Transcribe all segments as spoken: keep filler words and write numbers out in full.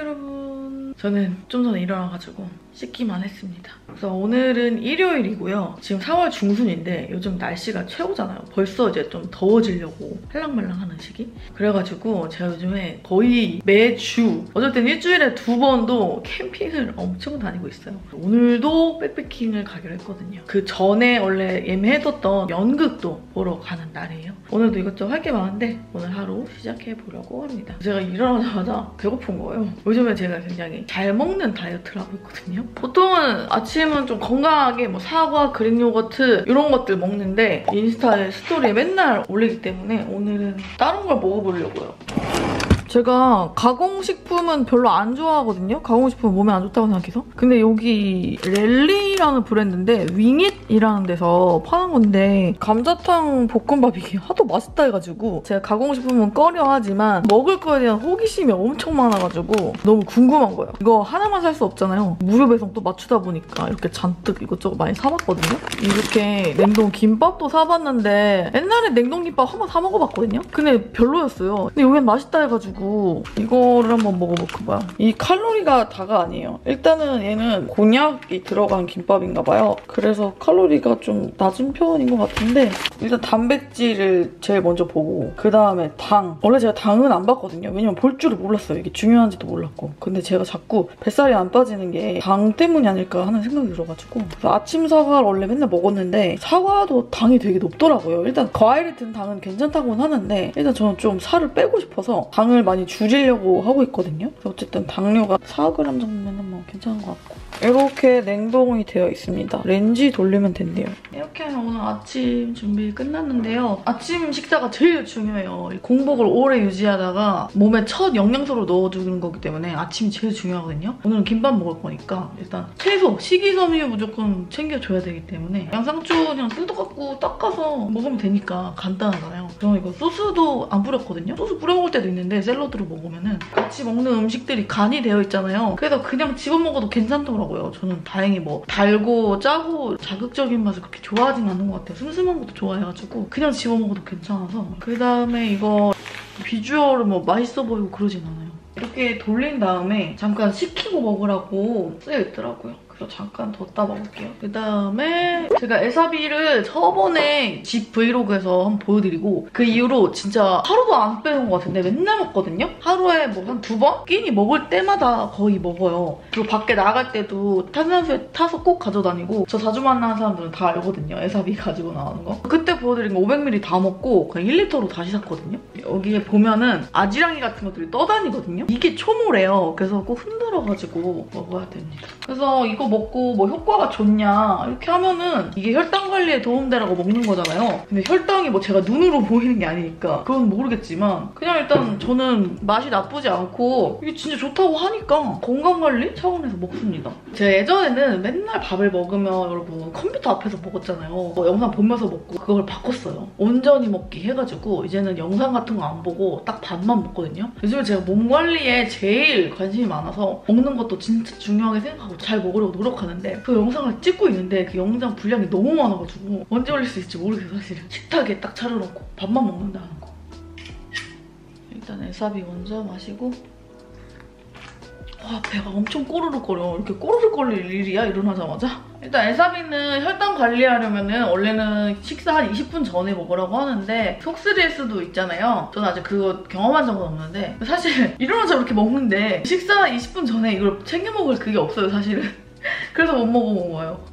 여러분. 저는 좀 전에 일어나가지고 씻기만 했습니다. 그래서 오늘은 일요일이고요. 지금 사월 중순인데 요즘 날씨가 최고잖아요. 벌써 이제 좀 더워지려고 할랑말랑하는 시기? 그래가지고 제가 요즘에 거의 매주, 어쨌든 일주일에 두 번도 캠핑을 엄청 다니고 있어요. 오늘도 백패킹을 가기로 했거든요. 그 전에 원래 예매해뒀던 연극도 보러 가는 날이에요. 오늘도 이것저것 할 게 많은데 오늘 하루 시작해보려고 합니다. 제가 일어나자마자 배고픈 거예요. 요즘에 제가 굉장히 잘 먹는 다이어트를 하고 있거든요. 보통은 아침은 좀 건강하게 뭐 사과, 그릭 요거트 이런 것들 먹는데 인스타에 스토리에 맨날 올리기 때문에 오늘은 다른 걸 먹어보려고요. 제가 가공식품은 별로 안 좋아하거든요. 가공식품은 몸에 안 좋다고 생각해서. 근데 여기 랠리라는 브랜드인데 윙잇이라는 데서 파는 건데 감자탕 볶음밥이 하도 맛있다 해가지고 제가 가공식품은 꺼려하지만 먹을 거에 대한 호기심이 엄청 많아가지고 너무 궁금한 거예요. 이거 하나만 살 수 없잖아요. 무료 배송 또 맞추다 보니까 이렇게 잔뜩 이것저것 많이 사봤거든요. 이렇게 냉동 김밥도 사봤는데 옛날에 냉동 김밥 한번 사 먹어봤거든요. 근데 별로였어요. 근데 여긴 맛있다 해가지고 이거를 한번 먹어볼까 봐요. 이 칼로리가 다가 아니에요. 일단은 얘는 곤약이 들어간 김밥인가 봐요. 그래서 칼로리가 좀 낮은 편인 것 같은데 일단 단백질을 제일 먼저 보고 그 다음에 당. 원래 제가 당은 안 봤거든요. 왜냐면 볼 줄을 몰랐어요. 이게 중요한지도 몰랐고. 근데 제가 자꾸 뱃살이 안 빠지는 게 당 때문이 아닐까 하는 생각이 들어가지고. 그래서 아침 사과를 원래 맨날 먹었는데 사과도 당이 되게 높더라고요. 일단 과일에 든 당은 괜찮다고는 하는데 일단 저는 좀 살을 빼고 싶어서 당을 많이 줄이려고 하고 있거든요. 어쨌든 당류가 사 그램 정도면 뭐 괜찮은 것 같고. 이렇게 냉동이 되어 있습니다. 렌지 돌리면 된대요. 이렇게 하면 오늘 아침 준비 끝났는데요. 아침 식사가 제일 중요해요. 공복을 오래 유지하다가 몸에 첫 영양소로 넣어주는 거기 때문에 아침이 제일 중요하거든요. 오늘은 김밥 먹을 거니까 일단 채소, 식이섬유 무조건 챙겨줘야 되기 때문에 양상추 그냥 뜯어 갖고 닦아서 먹으면 되니까 간단하잖아요. 저는 이거 소스도 안 뿌렸거든요. 소스 뿌려 먹을 때도 있는데 샐러드로 먹으면은 같이 먹는 음식들이 간이 되어 있잖아요. 그래서 그냥 집어 먹어도 괜찮더라고요. 저는 다행히 뭐 달고 짜고 자극적인 맛을 그렇게 좋아하진 않는 것 같아요. 슴슴한 것도 좋아해가지고 그냥 집어먹어도 괜찮아서. 그다음에 이거 비주얼은 뭐 맛있어 보이고 그러진 않아요. 이렇게 돌린 다음에 잠깐 식히고 먹으라고 쓰여있더라고요. 잠깐 뒀다 먹을게요. 그다음에 제가 에사비를 저번에 집 브이로그에서 한번 보여드리고 그 이후로 진짜 하루도 안 빼는 것 같은데 맨날 먹거든요? 하루에 뭐 한 두 번? 끼니 먹을 때마다 거의 먹어요. 그리고 밖에 나갈 때도 탄산수에 타서 꼭 가져다니고 저 자주 만나는 사람들은 다 알거든요. 에사비 가지고 나가는 거. 그때 보여드린 거 오백 밀리리터 다 먹고 그냥 일 리터로 다시 샀거든요? 여기에 보면은 아지랑이 같은 것들이 떠다니거든요? 이게 초모래요. 그래서 꼭 흔들어가지고 먹어야 됩니다. 그래서 이거 먹고 뭐 효과가 좋냐 이렇게 하면은 이게 혈당 관리에 도움되라고 먹는 거잖아요. 근데 혈당이 뭐 제가 눈으로 보이는 게 아니니까 그건 모르겠지만 그냥 일단 저는 맛이 나쁘지 않고 이게 진짜 좋다고 하니까 건강 관리 차원에서 먹습니다. 제가 예전에는 맨날 밥을 먹으면 여러분 컴퓨터 앞에서 먹었잖아요. 뭐 영상 보면서 먹고 그걸 바꿨어요. 온전히 먹기 해가지고 이제는 영상 같은 거 안 보고 딱 밥만 먹거든요. 요즘에 제가 몸 관리에 제일 관심이 많아서 먹는 것도 진짜 중요하게 생각하고 잘 먹으려고 노력하는데 그 영상을 찍고 있는데 그 영상 분량이 너무 많아가지고 언제 올릴 수 있을지 모르겠어요. 사실은 식탁에 딱 차려놓고 밥만 먹는다는 거. 일단 에사비 먼저 마시고. 와, 배가 엄청 꼬르륵거려. 이렇게 꼬르륵거릴 일이야 일어나자마자? 일단 에사비는 혈당 관리하려면은 원래는 식사 한 이십 분 전에 먹으라고 하는데 속쓰릴 수도 있잖아요. 저는 아직 그거 경험한 적은 없는데 사실 일어나자마자 이렇게 먹는데 식사 이십 분 전에 이걸 챙겨 먹을 그게 없어요 사실은. 그래서 못 먹어본 거예요.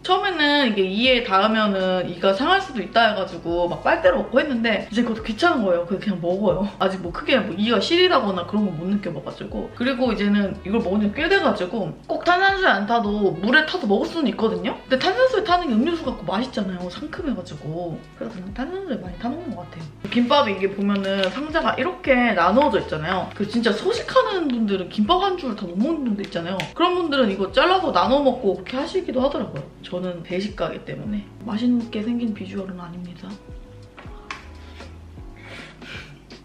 처음에는 이게 이에 닿으면은 이가 상할 수도 있다 해가지고 막 빨대로 먹고 했는데 이제 그것도 귀찮은 거예요. 그래서 그냥 먹어요. 아직 뭐 크게 뭐 이가 시리다거나 그런 건 못 느껴봐가지고. 그리고 이제는 이걸 먹으면 꽤 돼가지고 꼭 탄산수에 안 타도 물에 타서 먹을 수는 있거든요. 근데 탄산수에 타는 게 음료수 같고 맛있잖아요. 상큼해가지고. 그래서 그냥 탄산수에 많이 타먹는 것 같아요. 김밥이 이게 보면은 상자가 이렇게 나누어져 있잖아요. 그 진짜 소식하는 분들은 김밥 한 줄을 다 못 먹는 분들 있잖아요. 그런 분들은 이거 잘라서 나눠 먹고 그렇게 하시기도 하더라고요. 저는 배식가기 때문에 맛있게 생긴 비주얼은 아닙니다.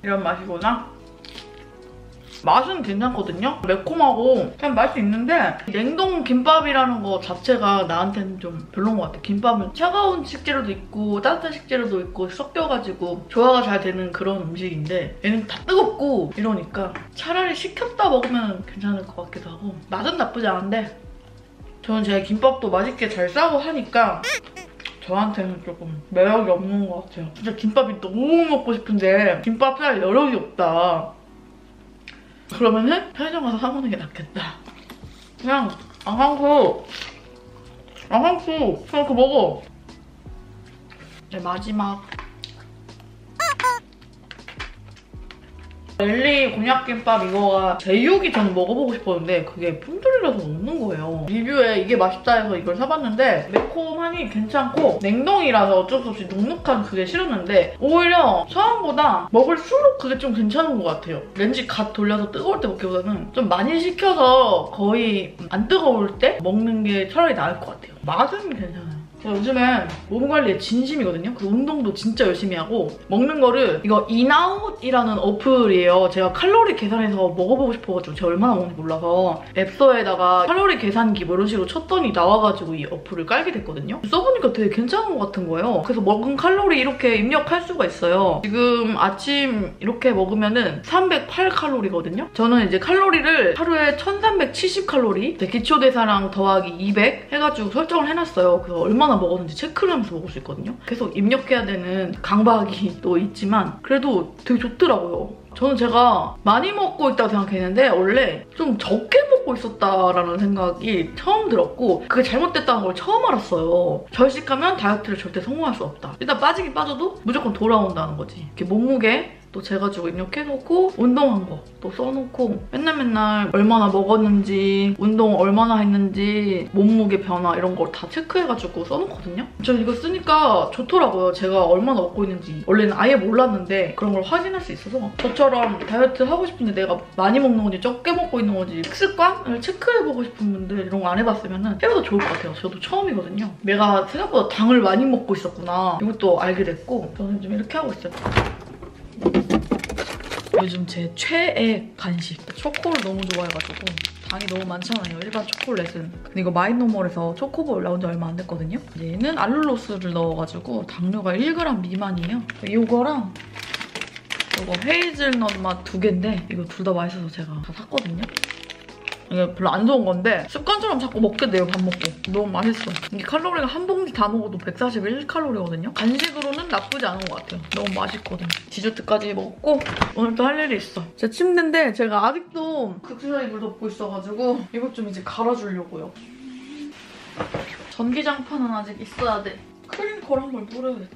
이런 맛이구나. 맛은 괜찮거든요? 매콤하고 그냥 맛이 있는데 냉동 김밥이라는 거 자체가 나한테는 좀 별로인 것 같아. 김밥은 차가운 식재료도 있고 따뜻한 식재료도 있고 섞여가지고 조화가 잘 되는 그런 음식인데 얘는 다 뜨겁고 이러니까 차라리 시켰다 먹으면 괜찮을 것 같기도 하고 맛은 나쁘지 않은데 저는 제가 김밥도 맛있게 잘 싸고 하니까 저한테는 조금 매력이 없는 것 같아요. 진짜 김밥이 너무 먹고 싶은데 김밥 살 여력이 없다. 그러면은 편의점 가서 사먹는 게 낫겠다. 그냥 안 감고 안 감고 그냥 그 먹어. 이제 마지막 랠리 곤약김밥. 이거가 제육이 저는 먹어보고 싶었는데 그게 품절이라서 없는 거예요. 리뷰에 이게 맛있다 해서 이걸 사봤는데 매콤하니 괜찮고 냉동이라서 어쩔 수 없이 눅눅한 그게 싫었는데 오히려 처음보다 먹을수록 그게 좀 괜찮은 것 같아요. 렌즈 갓 돌려서 뜨거울 때 먹기보다는 좀 많이 식혀서 거의 안 뜨거울 때 먹는 게 차라리 나을 것 같아요. 맛은 괜찮아요. 제가 요즘엔 몸 관리에 진심이거든요. 그 운동도 진짜 열심히 하고 먹는 거를 이거 인아웃이라는 어플이에요. 제가 칼로리 계산해서 먹어보고 싶어가지고 제가 얼마나 먹는지 몰라서 앱서에다가 칼로리 계산기 뭐 이런 식으로 쳤더니 나와가지고 이 어플을 깔게 됐거든요. 써보니까 되게 괜찮은 것 같은 거예요. 그래서 먹은 칼로리 이렇게 입력할 수가 있어요. 지금 아침 이렇게 먹으면은 삼백팔 칼로리거든요. 저는 이제 칼로리를 하루에 천삼백칠십 칼로리 기초대사량 더하기 이백 해가지고 설정을 해놨어요. 그래서 얼마나 먹었는지 체크를 하면서 먹을 수 있거든요. 계속 입력해야 되는 강박이 또 있지만 그래도 되게 좋더라고요. 저는 제가 많이 먹고 있다고 생각했는데 원래 좀 적게 먹고 있었다라는 생각이 처음 들었고 그게 잘못됐다는 걸 처음 알았어요. 절식하면 다이어트를 절대 성공할 수 없다. 일단 빠지긴 빠져도 무조건 돌아온다는 거지. 이렇게 몸무게 또 재가지고 입력해놓고 운동한 거 또 써놓고 맨날 맨날 얼마나 먹었는지 운동 얼마나 했는지 몸무게 변화 이런 걸 다 체크해가지고 써놓거든요. 저 이거 쓰니까 좋더라고요. 제가 얼마나 먹고 있는지 원래는 아예 몰랐는데 그런 걸 확인할 수 있어서 저처럼 다이어트 하고 싶은데 내가 많이 먹는 건지 적게 먹고 있는 건지 식습관을 체크해보고 싶은 분들 이런 거 안 해봤으면 해봐도 좋을 것 같아요. 저도 처음이거든요. 내가 생각보다 당을 많이 먹고 있었구나 이것도 알게 됐고 저는 좀 이렇게 하고 있어요. 요즘 제 최애 간식 초코를 너무 좋아해가지고 당이 너무 많잖아요. 일반 초콜릿은. 근데 이거 마이노멀에서 초코볼 나온 지 얼마 안 됐거든요. 얘는 알룰로스를 넣어가지고 당류가 일 그램 미만이에요. 이거랑 이거 헤이즐넛 맛 두 개인데 이거 둘 다 맛있어서 제가 다 샀거든요. 이게 별로 안 좋은 건데 습관처럼 자꾸 먹게 돼요. 밥 먹고. 너무 맛있어. 이게 칼로리가 한 봉지 다 먹어도 백사십일 칼로리거든요. 간식으로는 나쁘지 않은 것 같아요. 너무 맛있거든. 디저트까지 먹었고 오늘 또 할 일이 있어. 제 침대인데 제가 아직도 극수전이 물 덮고 있어가지고 이것 좀 이제 갈아주려고요. 전기장판은 아직 있어야 돼. 크림콜 한 번 뿌려야겠다.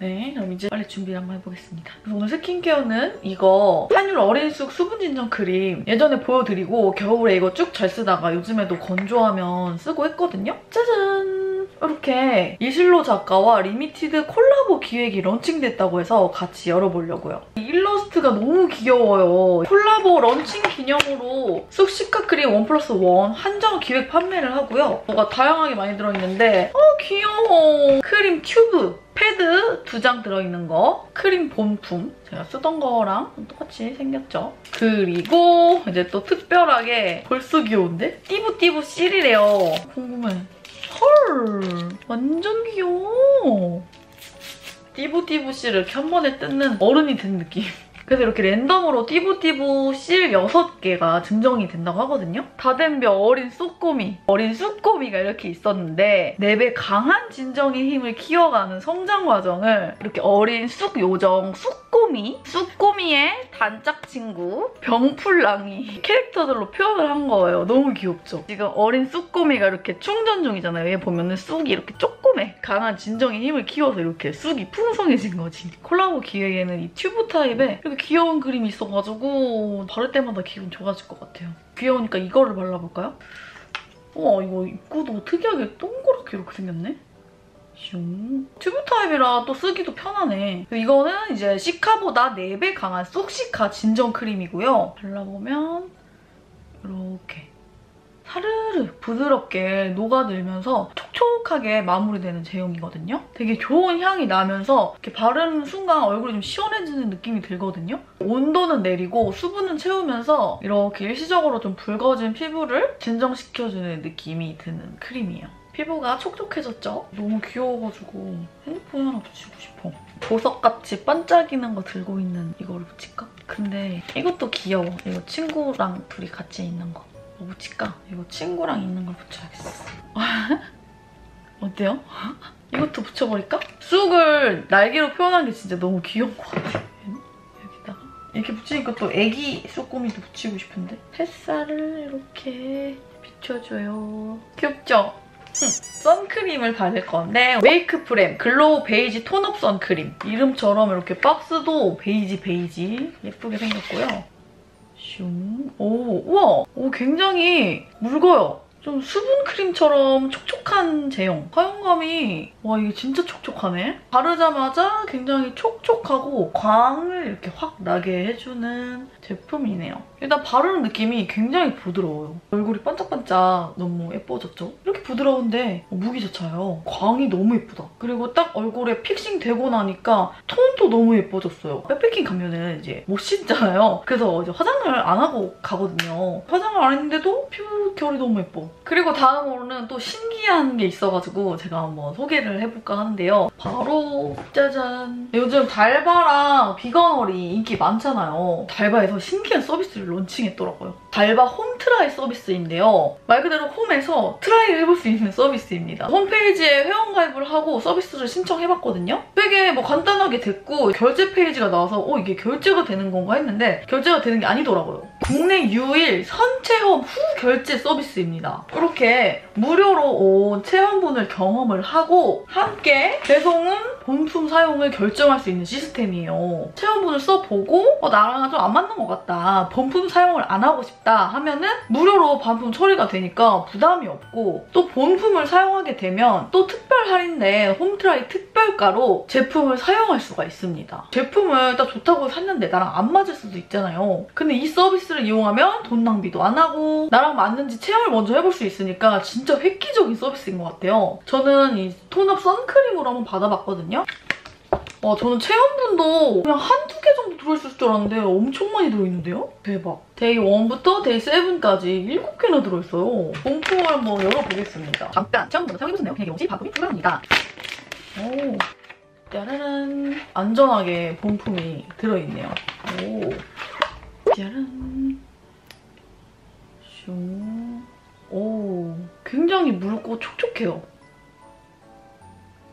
네, 그럼 이제 빨리 준비를 한번 해보겠습니다. 오늘 스킨케어는 이거 한율 어린이숙 수분진정 크림 예전에 보여드리고 겨울에 이거 쭉 잘 쓰다가 요즘에도 건조하면 쓰고 했거든요. 짜잔! 이렇게 이실로 작가와 리미티드 콜라보 기획이 런칭됐다고 해서 같이 열어보려고요. 이 일러스트가 너무 귀여워요. 콜라보 런칭 기념으로 쑥 시카크림 원 플러스 원 한정 기획 판매를 하고요. 뭐가 다양하게 많이 들어있는데 어 귀여워. 크림 튜브, 패드 두 장 들어있는 거, 크림 본품 제가 쓰던 거랑 똑같이 생겼죠. 그리고 이제 또 특별하게 벌써 귀여운데? 띠부띠부 씰이래요. 궁금해. 헐! 완전 귀여워! 띠부띠부 씨를 이렇게 한 번에 뜯는 어른이 된 느낌. 그래서 이렇게 랜덤으로 띠부띠부 씰 여섯 개가 증정이 된다고 하거든요. 다덴벼 어린 쑥꼬미. 어린 쑥꼬미가 이렇게 있었는데 네 배 강한 진정의 힘을 키워가는 성장 과정을 이렇게 어린 쑥 요정 쑥꼬미, 쑥꼬미의 단짝 친구 병풀랑이 캐릭터들로 표현을 한 거예요. 너무 귀엽죠? 지금 어린 쑥꼬미가 이렇게 충전 중이잖아요. 얘 보면은 쑥이 이렇게 조그매. 강한 진정의 힘을 키워서 이렇게 쑥이 풍성해진 거지. 콜라보 기획에는 이 튜브 타입에 이렇게 귀여운 그림이 있어가지고 바를 때마다 기분 좋아질 것 같아요. 귀여우니까 이거를 발라볼까요? 우와 이거 입구도 특이하게 동그랗게 이렇게 생겼네? 슝. 튜브 타입이라 또 쓰기도 편하네. 이거는 이제 시카보다 네 배 강한 쏙시카 진정 크림이고요. 발라보면 이렇게 사르르 부드럽게 녹아들면서 촉촉하게 마무리되는 제형이거든요. 되게 좋은 향이 나면서 이렇게 바르는 순간 얼굴이 좀 시원해지는 느낌이 들거든요. 온도는 내리고 수분은 채우면서 이렇게 일시적으로 좀 붉어진 피부를 진정시켜주는 느낌이 드는 크림이에요. 피부가 촉촉해졌죠? 너무 귀여워가지고 핸드폰 하나 붙이고 싶어. 보석같이 반짝이는 거 들고 있는 이거를 붙일까? 근데 이것도 귀여워. 이거 친구랑 둘이 같이 있는 거. 뭐 붙일까? 이거 친구랑 있는 걸 붙여야겠어. 어때요? 이것도 붙여버릴까? 쑥을 날개로 표현한 게 진짜 너무 귀여운 것 같아. 여기다가 이렇게 붙이니까 또 애기 쑥꼬미도 붙이고 싶은데? 햇살을 이렇게 비춰줘요. 귀엽죠? 음, 선크림을 바를 건데 메이크프렘 글로우 베이지 톤업 선크림. 이름처럼 이렇게 박스도 베이지 베이지 예쁘게 생겼고요. 슝. 오, 우와! 오, 굉장히 묽어요. 좀 수분크림처럼 촉촉한 제형. 사용감이 와, 이게 진짜 촉촉하네. 바르자마자 굉장히 촉촉하고 광을 이렇게 확 나게 해주는 제품이네요. 일단 바르는 느낌이 굉장히 부드러워요. 얼굴이 반짝반짝 너무 예뻐졌죠? 이렇게 부드러운데 무기 자체요. 광이 너무 예쁘다. 그리고 딱 얼굴에 픽싱되고 나니까 톤도 너무 예뻐졌어요. 백패킹 가면은 이제 못 씻잖아요. 그래서 이제 화장을 안 하고 가거든요. 화장을 안 했는데도 피부 결이 너무 예뻐. 그리고 다음으로는 또 신기한 게 있어가지고 제가 한번 소개를 해볼까 하는데요. 바로 짜잔! 요즘 달바랑 비건얼이 인기 많잖아요. 달바에서 신기한 서비스를 론칭했더라고요. 달바 홈트라이 서비스인데요. 말 그대로 홈에서 트라이를 해볼 수 있는 서비스입니다. 홈페이지에 회원가입을 하고 서비스를 신청해봤거든요. 되게 뭐 간단하게 됐고 결제 페이지가 나와서 어 이게 결제가 되는 건가 했는데 결제가 되는 게 아니더라고요. 국내 유일 선체험 후 결제 서비스입니다. 이렇게 무료로 온 체험분을 경험을 하고 함께 배송은 본품 사용을 결정할 수 있는 시스템이에요. 체험분을 써보고 어 나랑 좀 안 맞는 것 같다. 본품 사용을 안 하고 싶다 하면은 무료로 반품 처리가 되니까 부담이 없고 또 본품을 사용하게 되면 또 특별 할인된 홈트라이 특별가로 제품을 사용할 수가 있습니다. 제품을 딱 좋다고 샀는데 나랑 안 맞을 수도 있잖아요. 근데 이 서비스를 이용하면 돈 낭비도 안 하고 나랑 맞는지 체험을 먼저 해볼 수 있으니까 진짜 획기적인 서비스인 것 같아요. 저는 이 톤업 선크림으로 한번 받아봤거든요. 와, 저는 체험분도 그냥 한두 개 정도 들어있을 줄 알았는데 엄청 많이 들어있는데요? 대박. 데이 일부터 데이 칠까지 일곱 개나 들어있어요. 본품을 한번 열어보겠습니다. 잠깐, 체험분은 사용해보신 내용 얘기 없이 반품이 불가합니다. 오, 짜라란. 안전하게 본품이 들어있네요. 오, 짜란. 슝. 오, 굉장히 묽고 촉촉해요.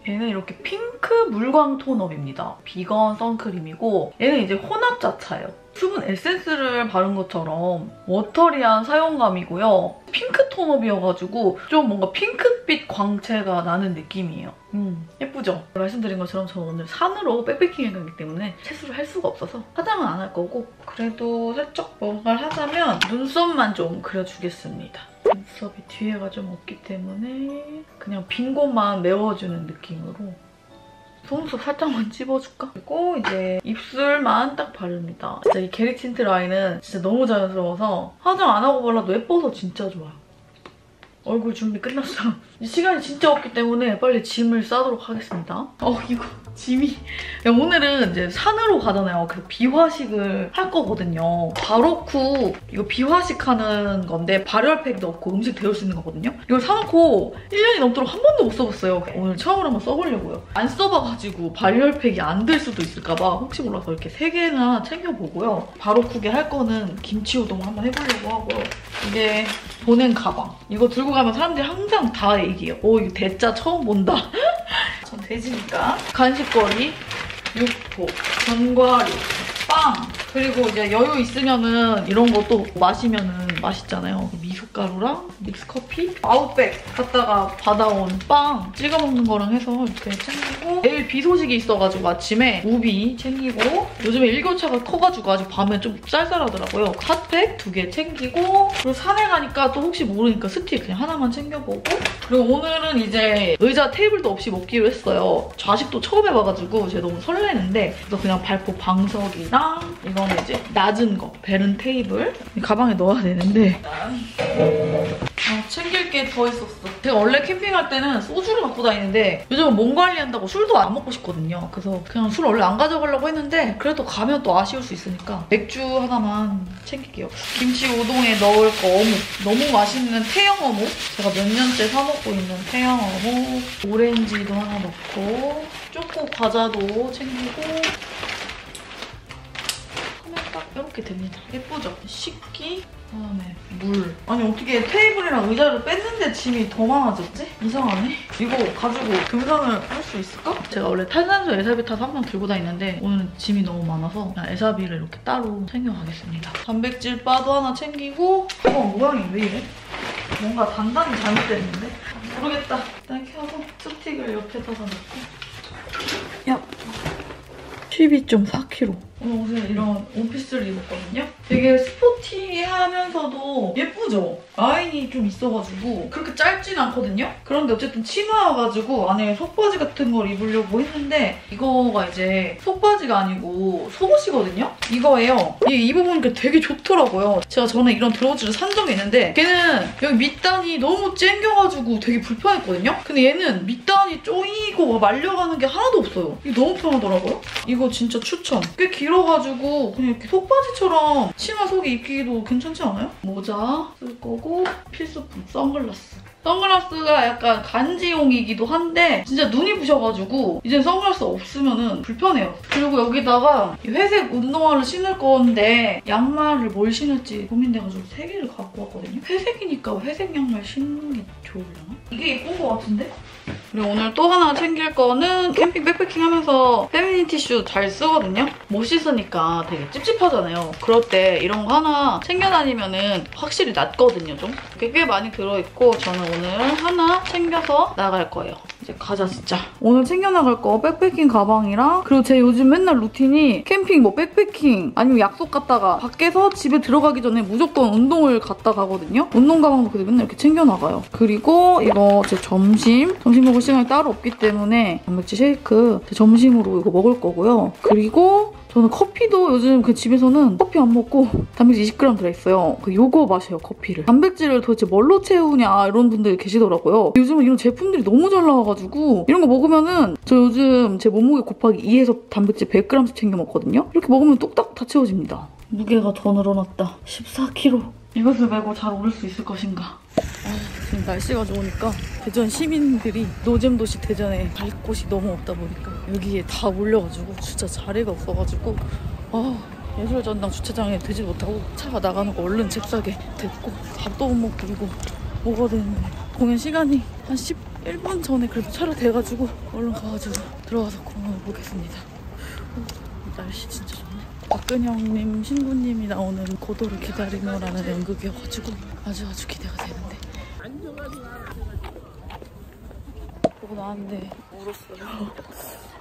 얘는 이렇게 핑크 물광 톤업입니다. 비건 선크림이고 얘는 이제 혼합자차예요. 수분 에센스를 바른 것처럼 워터리한 사용감이고요. 핑크 톤업이어가지고 좀 뭔가 핑크빛 광채가 나는 느낌이에요. 음, 예쁘죠? 말씀드린 것처럼 저는 오늘 산으로 백패킹을 가기 때문에 채수를 할 수가 없어서 화장은 안 할 거고 그래도 살짝 뭔가를 하자면 눈썹만 좀 그려주겠습니다. 눈썹이 뒤에가 좀 없기 때문에 그냥 빈 곳만 메워주는 느낌으로 속눈썹 살짝만 찝어줄까? 그리고 이제 입술만 딱 바릅니다. 진짜 이 게리 틴트 라인은 진짜 너무 자연스러워서 화장 안 하고 발라도 예뻐서 진짜 좋아요. 얼굴 준비 끝났어. 시간이 진짜 없기 때문에 빨리 짐을 싸도록 하겠습니다. 어, 이거 짐이... 오늘은 이제 산으로 가잖아요. 그래서 비화식을 할 거거든요. 바로쿠 이거 비화식하는 건데 발열팩 넣고 음식 데울 수 있는 거거든요. 이걸 사놓고 일 년이 넘도록 한 번도 못 써봤어요. 오늘 처음으로 한번 써보려고요. 안 써봐가지고 발열팩이 안 될 수도 있을까 봐 혹시 몰라서 이렇게 세 개나 챙겨보고요. 바로쿠게 할 거는 김치 우동 한번 해보려고 하고요. 이게 보낸 가방. 이거 들고 가면 사람들이 항상 다 얘기해요. 오, 이거 대짜 처음 본다. 전 돼지니까. 간식거리, 육포, 견과류, 빵. 그리고 이제 여유 있으면은 이런 것도 마시면은 맛있잖아요. 미숫가루랑 믹스커피, 아웃백 갔다가 받아온 빵 찍어 먹는 거랑 해서 이렇게 챙기고 내일 비 소식이 있어가지고 아침에 우비 챙기고 요즘에 일교차가 커가지고 아직 밤에 좀 쌀쌀하더라고요. 핫팩 두 개 챙기고 그리고 산에 가니까 또 혹시 모르니까 스틱 그냥 하나만 챙겨보고 그리고 오늘은 이제 의자 테이블도 없이 먹기로 했어요. 좌식도 처음 해봐가지고 제가 너무 설레는데 그래서 그냥 발포 방석이랑 이거 다음에 이제 낮은 거, 베른 테이블. 가방에 넣어야 되는데. 아, 챙길 게 더 있었어. 제가 원래 캠핑할 때는 소주를 갖고 다니는데 요즘은 몸 관리한다고 술도 안 먹고 싶거든요. 그래서 그냥 술 원래 안 가져가려고 했는데 그래도 가면 또 아쉬울 수 있으니까 맥주 하나만 챙길게요. 김치 우동에 넣을 거 어묵. 너무 맛있는 태영 어묵. 제가 몇 년째 사 먹고 있는 태영 어묵. 오렌지도 하나 넣고 초코 과자도 챙기고 하면 딱 이렇게 됩니다. 예쁘죠? 식기. 그다음에 물. 아니 어떻게 테이블이랑 의자를 뺐는데 짐이 더 많아졌지? 이상하네. 이거 가지고 등산을 할 수 있을까? 제가 원래 탄산수 에사비 타서 항상 들고 다니는데 오늘은 짐이 너무 많아서 그냥 에사비를 이렇게 따로 챙겨가겠습니다. 단백질 바도 하나 챙기고. 어, 모양이 왜 이래? 뭔가 단단히 잘못됐는데? 모르겠다. 일단 켜서 스틱을 옆에다가 넣고. 야. 십이 점 사 킬로그램. 오늘 옷을 이런 원피스를 입었거든요. 되게 스포티하면서도 예쁘죠? 라인이 좀 있어가지고 그렇게 짧진 않거든요? 그런데 어쨌든 치마여가지고 안에 속바지 같은 걸 입으려고 했는데 이거가 이제 속바지가 아니고 속옷이거든요? 이거예요. 이게 입어보니까 되게 좋더라고요. 제가 전에 이런 드러워즈를 산 적이 있는데 걔는 여기 밑단이 너무 쨍겨가지고 되게 불편했거든요? 근데 얘는 밑단이 쪼이고 말려가는 게 하나도 없어요. 이게 너무 편하더라고요. 이거 진짜 추천. 꽤 길어 가지고 그냥 이렇게 속바지처럼 치마 속에 입기도 괜찮지 않아요? 모자 쓸 거고 필수품 선글라스. 선글라스가 약간 간지용이기도 한데 진짜 눈이 부셔가지고 이제 선글라스 없으면은 불편해요. 그리고 여기다가 회색 운동화를 신을 건데 양말을 뭘 신을지 고민돼가지고 세 개를 갖고 왔거든요. 회색이니까 회색 양말 신는 게 좋으려나? 이게 예쁜 거 같은데? 그리고 오늘 또 하나 챙길 거는 캠핑 백패킹 하면서 페미닌 티슈 잘 쓰거든요? 못 씻으니까 되게 찝찝하잖아요. 그럴 때 이런 거 하나 챙겨다니면은 확실히 낫거든요, 좀. 꽤 많이 들어있고 저는 오늘 하나 챙겨서 나갈 거예요. 이제 가자, 진짜. 오늘 챙겨나갈 거 백패킹 가방이랑 그리고 제 요즘 맨날 루틴이 캠핑 뭐 백패킹 아니면 약속 갔다가 밖에서 집에 들어가기 전에 무조건 운동을 갔다 가거든요. 운동 가방도 그래서 맨날 이렇게 챙겨나가요. 그리고 이거 제 점심. 점심 먹을 시간이 따로 없기 때문에 단백질 쉐이크 제 점심으로 이거 먹을 거고요. 그리고 저는 커피도 요즘 그 집에서는 커피 안 먹고 단백질 이십 그램 들어있어요. 그 요거 마셔요, 커피를. 단백질을 도대체 뭘로 채우냐 이런 분들 계시더라고요. 요즘은 이런 제품들이 너무 잘 나와가지고 이런 거 먹으면은 저 요즘 제 몸무게 곱하기 이에서 단백질 백 그램씩 챙겨 먹거든요. 이렇게 먹으면 뚝딱 다 채워집니다. 무게가 더 늘어났다. 십사 킬로그램. 이것을 메고 잘 오를 수 있을 것인가. 아, 지금 날씨가 좋으니까 대전 시민들이 노잼도시 대전에 갈 곳이 너무 없다 보니까 여기에 다 몰려가지고 진짜 자리가 없어가지고 아, 예술전당 주차장에 되지 못하고 차가 나가는 거 얼른 잽싸게 됐고 밥도 못 먹고 뭐가 되는데 공연 시간이 한 십일 분 전에 그래도 차로 돼가지고 얼른 가가지고 들어가서 공연을 보겠습니다. 날씨 진짜 좋네. 박근형님 신부님이 나오는 고도를 기다리며라는 연극이어가지고 아주 아주 기대가 되는데 보고 나왔는데 울었어요.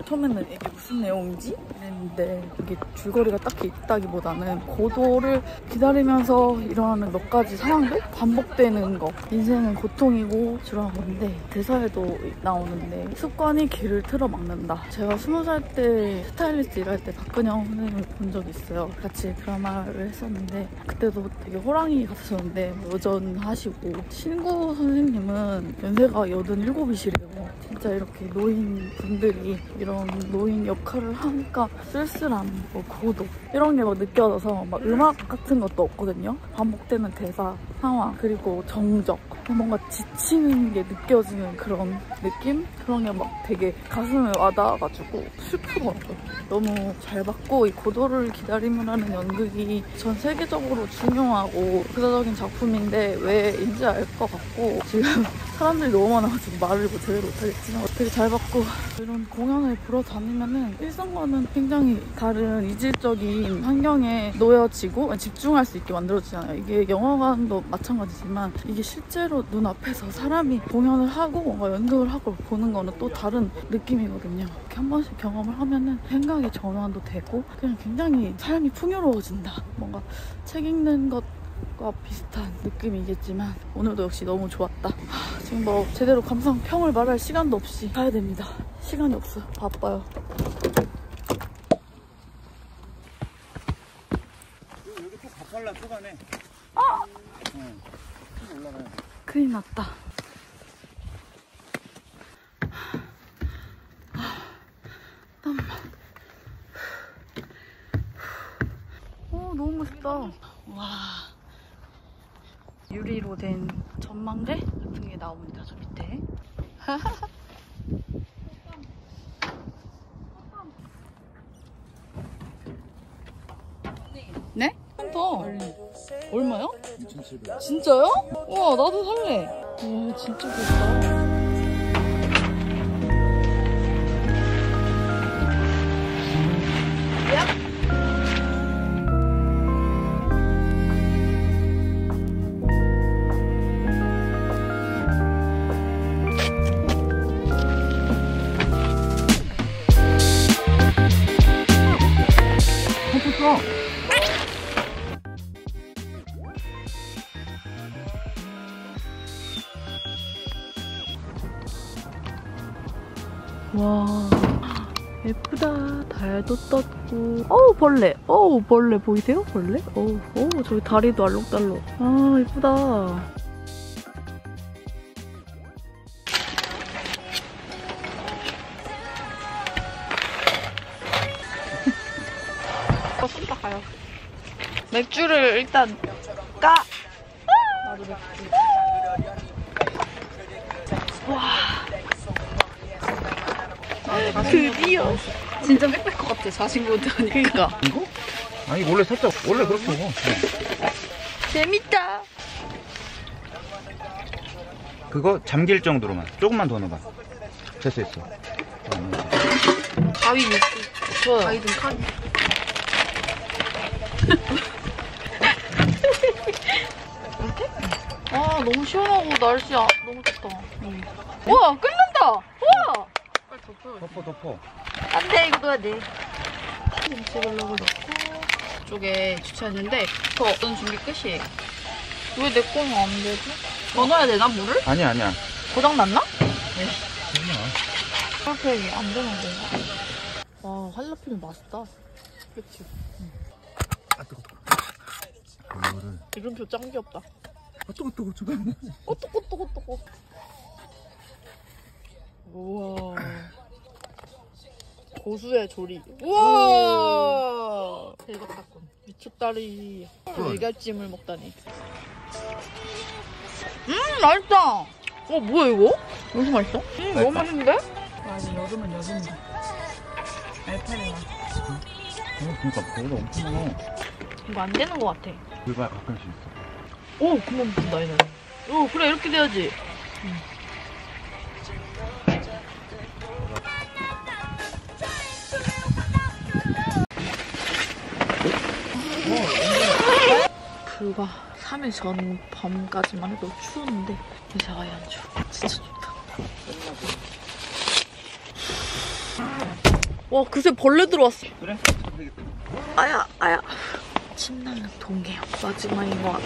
처음에는 이게 무슨 내용이지? 이랬는데 이게 줄거리가 딱히 있다기보다는 고도를 기다리면서 일어나는 몇 가지 상황들? 반복되는 거. 인생은 고통이고 주라는 건데 대사에도 나오는데 습관이 길을 틀어막는다. 제가 스무 살 때 스타일리스트 일할 때 박근영 선생님을 본 적이 있어요. 같이 드라마를 했었는데 그때도 되게 호랑이 같으셨는데 여전하시고 신구 선생님은 연세가 여든일곱이시래요. 진짜 이렇게 노인분들이 이런 노인 역할을 하니까 쓸쓸함, 뭐 고독 이런 게 막 느껴져서 막 음악 같은 것도 없거든요. 반복되는 대사, 상황, 그리고 정적, 뭔가 지치는 게 느껴지는 그런 느낌? 그런 게 막 되게 가슴에 와닿아가지고 슬프더라고요. 너무 잘 봤고 이 고도를 기다리면라는 연극이 전 세계적으로 중요하고 역사적인 작품인데 왜인지 알 것 같고 지금 사람들이 너무 많아가지고 말을 뭐 제대로 못하겠지만 되게 잘 봤고 이런 공연을 보러 다니면은 일상과는 굉장히 다른 이질적인 환경에 놓여지고 집중할 수 있게 만들어지잖아요. 이게 영화관도 마찬가지지만 이게 실제로 눈앞에서 사람이 공연을 하고 뭔가 연극을 하고 보는 거는 또 다른 느낌이거든요. 이렇게 한 번씩 경험을 하면은 생각의 전환도 되고 그냥 굉장히 삶이 풍요로워진다. 뭔가 책 읽는 것 과 비슷한 느낌이겠지만 오늘도 역시 너무 좋았다. 하, 지금 뭐 제대로 감상평을 말할 시간도 없이 가야 됩니다. 시간이 없어요. 바빠요. 초반에. 어! 응. 올라가야 돼. 큰일 났다. 와, 유리로 된 전망대 같은 게 나옵니다. 저 밑에. 네? 더 얼마요? 이천칠백. 진짜요? 와, 나도 살래. 와, 진짜 좋다. 와, 예쁘다. 달도 떴고. 어우, 벌레. 어우, 벌레 보이세요? 벌레? 어우, 어우, 저기 다리도 알록달록. 아, 예쁘다. 술 닦아요. 맥주를 일단 까. 나도 맥주. 와. 드디어 진짜 빽빽 것 같아. 자신감도 하니까. 이거? 아니 원래 살짝 원래 그렇게 먹어. 재밌다. 그거 잠길 정도로만 조금만 더 넣어봐. 됐어 됐어. 가위 넣고. 좋아요. 가위든 칼. 이렇게? 아 너무 시원하고 날씨 아, 너무 좋다. 응. 우와 끓는다. 우와. 덮어 덮어. 안돼 이거 넣어야 돼. 김치를 넣고 이쪽에 주차했는데 저 어떤 준비 끝이에요. 왜 내 거는 안 되지? 더 넣어야 되나 물을? 아니야 아니야. 고장 났나? 네. 그렇게 이게 안 되는 건가? 와 할라피뇨 맛있다. 그치? 응. 아 뜨거 뜨거. 이거를. 이름표 짱 귀엽다. 아 뜨거 뜨거 뜨거. 어 뜨거 뜨거 뜨거. 우와. 고수의 조리. 우와. 대박다. 미쳤다리. 달걀찜을 먹다니. 음 맛있다. 어 뭐야 이거? 무슨 맛있어? 음 너무 맛있는데? 맞아 여름은 여름이다. 알파리야. 어 그러니까 배가 엄청 많아. 이거 안 되는 거 같아. 불발 가끔씩 있어. 오 금방 붙는다 얘는. 오 그래 이렇게 돼야지. 음. 불과 삼 일 전 밤까지만 해도 추웠는데 이제 아예 안 추워. 진짜 좋다. 와 그새 벌레 들어왔어. 그래? 아야 아야. 침낭은 동계형 마지막인 것 같아.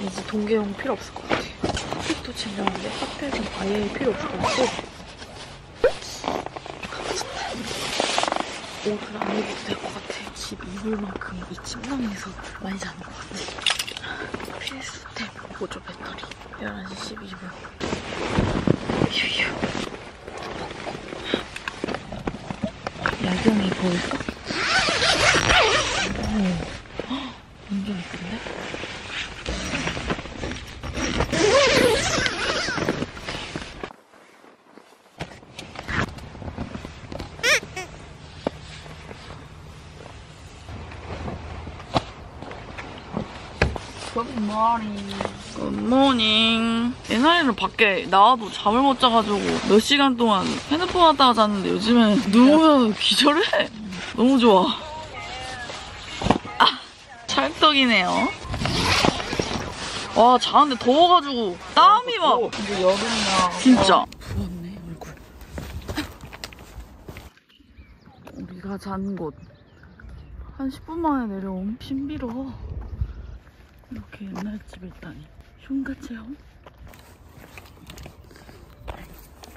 이제 동계형 필요 없을 것 같아. 핫팩도 챙겼는데 핫팩은 아예 필요 없을 것 같고 옷을 안 입어도 될 것 같아. 집 이불만큼 이 침낭에서 많이 자는 것 같아. 필수템 보조 배터리 열한 시 십이 분. 휴휴. 야경이 보일까? 오, 완전 예쁜데? 굿모닝. 옛날에는 밖에 나와도 잠을 못 자가지고 몇 시간 동안 핸드폰 하다가 잤는데 요즘엔 누우면 기절해. 너무 좋아. 아, 찰떡이네요. 와, 자는데 더워가지고 땀이 막. 근데 여름이야. 진짜. 부었네, 얼굴. 우리가 잔 곳. 한 십 분 만에 내려옴. 신비로워. 이렇게 옛날 집에 있다니. 흉가체형?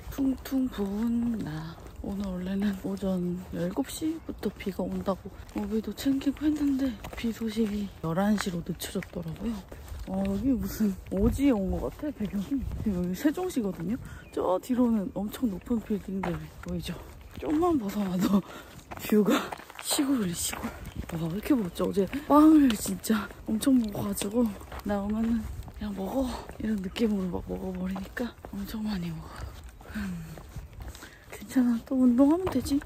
퉁퉁 부은 나. 오늘 원래는 오전 열곱 시부터 비가 온다고 우비도 챙기고 했는데 비 소식이 열한 시로 늦춰졌더라고요. 어, 여기 무슨 오지에 온 것 같아, 배경이. 여기 세종시거든요. 저 뒤로는 엄청 높은 빌딩들 보이죠? 좀만 벗어나도 뷰가 시골이 시골. 와, 왜 이렇게 멋져. 어제 빵을 진짜 엄청 먹어가지고 나오면은 그냥 먹어 이런 느낌으로 막 먹어버리니까 엄청 많이 먹어요. 음, 괜찮아, 또 운동하면 되지.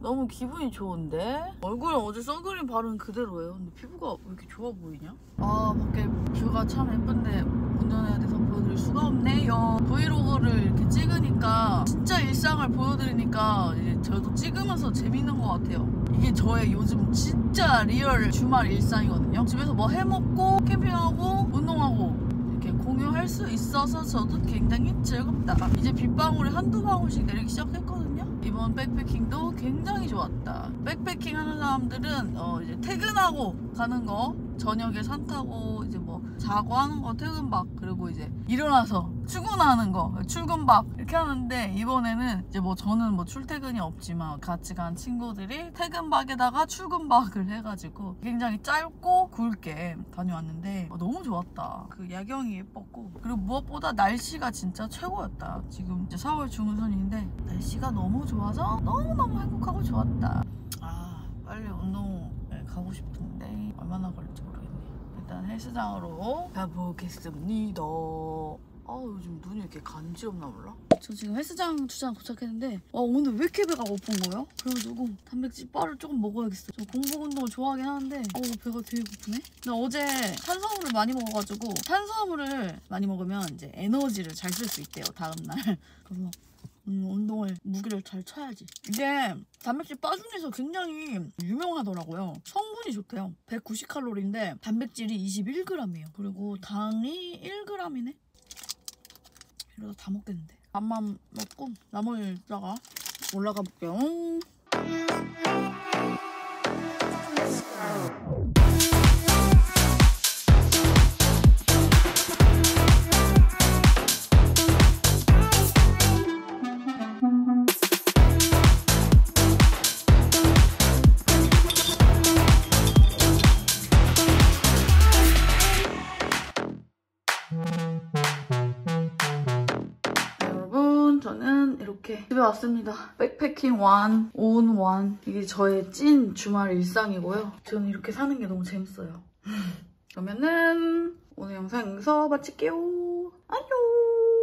너무 기분이 좋은데? 얼굴은 어제 선크림 바른 그대로예요. 근데 피부가 왜 이렇게 좋아 보이냐? 아, 밖에 뷰가 참 예쁜데 운전해야 돼서 보여드릴 수가 없네요. 브이로그를 이렇게 찍으니까 진짜 일상을 보여드리니까 이제 저도 찍으면서 재밌는 것 같아요. 이게 저의 요즘 진짜 리얼 주말 일상이거든요. 집에서 뭐 해먹고 캠핑하고 운동하고 공유할 수 있어서 저도 굉장히 즐겁다. 이제 빗방울이 한두 방울씩 내리기 시작했거든요. 이번 백패킹도 굉장히 좋았다. 백패킹 하는 사람들은 어 이제 퇴근하고 가는 거, 저녁에 산 타고 이제 뭐 자고 하는 거 퇴근박, 그리고 이제 일어나서 출근하는 거 출근박 이렇게 하는데, 이번에는 이제 뭐 저는 뭐 출퇴근이 없지만 같이 간 친구들이 퇴근박에다가 출근박을 해가지고 굉장히 짧고 굵게 다녀왔는데 어, 너무 좋았다. 그 야경이 예뻤고, 그리고 무엇보다 날씨가 진짜 최고였다. 지금 이제 사월 중순인데 날씨가 너무 좋아서 너무너무 행복하고 좋았다. 아, 빨리 운동을 가고 싶은데 얼마나 걸릴지 모르겠네요. 일단 헬스장으로 가보겠습니다. 아, 요즘 눈이 이렇게 간지럽나 몰라? 저 지금 헬스장 주차장 도착했는데 와, 오늘 왜 이렇게 배가 고픈 거예요? 그래가지고 단백질 바를 조금 먹어야겠어. 저 공복 운동을 좋아하긴 하는데 어 배가 되게 고프네? 근데 어제 탄수화물을 많이 먹어가지고, 탄수화물을 많이 먹으면 이제 에너지를 잘 쓸 수 있대요, 다음날. 그래서 음, 운동을 무게를 잘 쳐야지. 이게 단백질 바 중에서 굉장히 유명하더라고요. 성분이 좋대요. 백구십 칼로리인데 단백질이 이십일 그램이에요. 그리고 당이 일 그램이네? 이러다 다 먹겠는데. 밥만 먹고 나머지 이따가 올라가 볼게요. 집에 왔습니다. 백패킹 일, 온 일. 이게 저의 찐 주말 일상이고요. 저는 이렇게 사는 게 너무 재밌어요. 그러면은 오늘 영상 여기서 마칠게요. 안녕.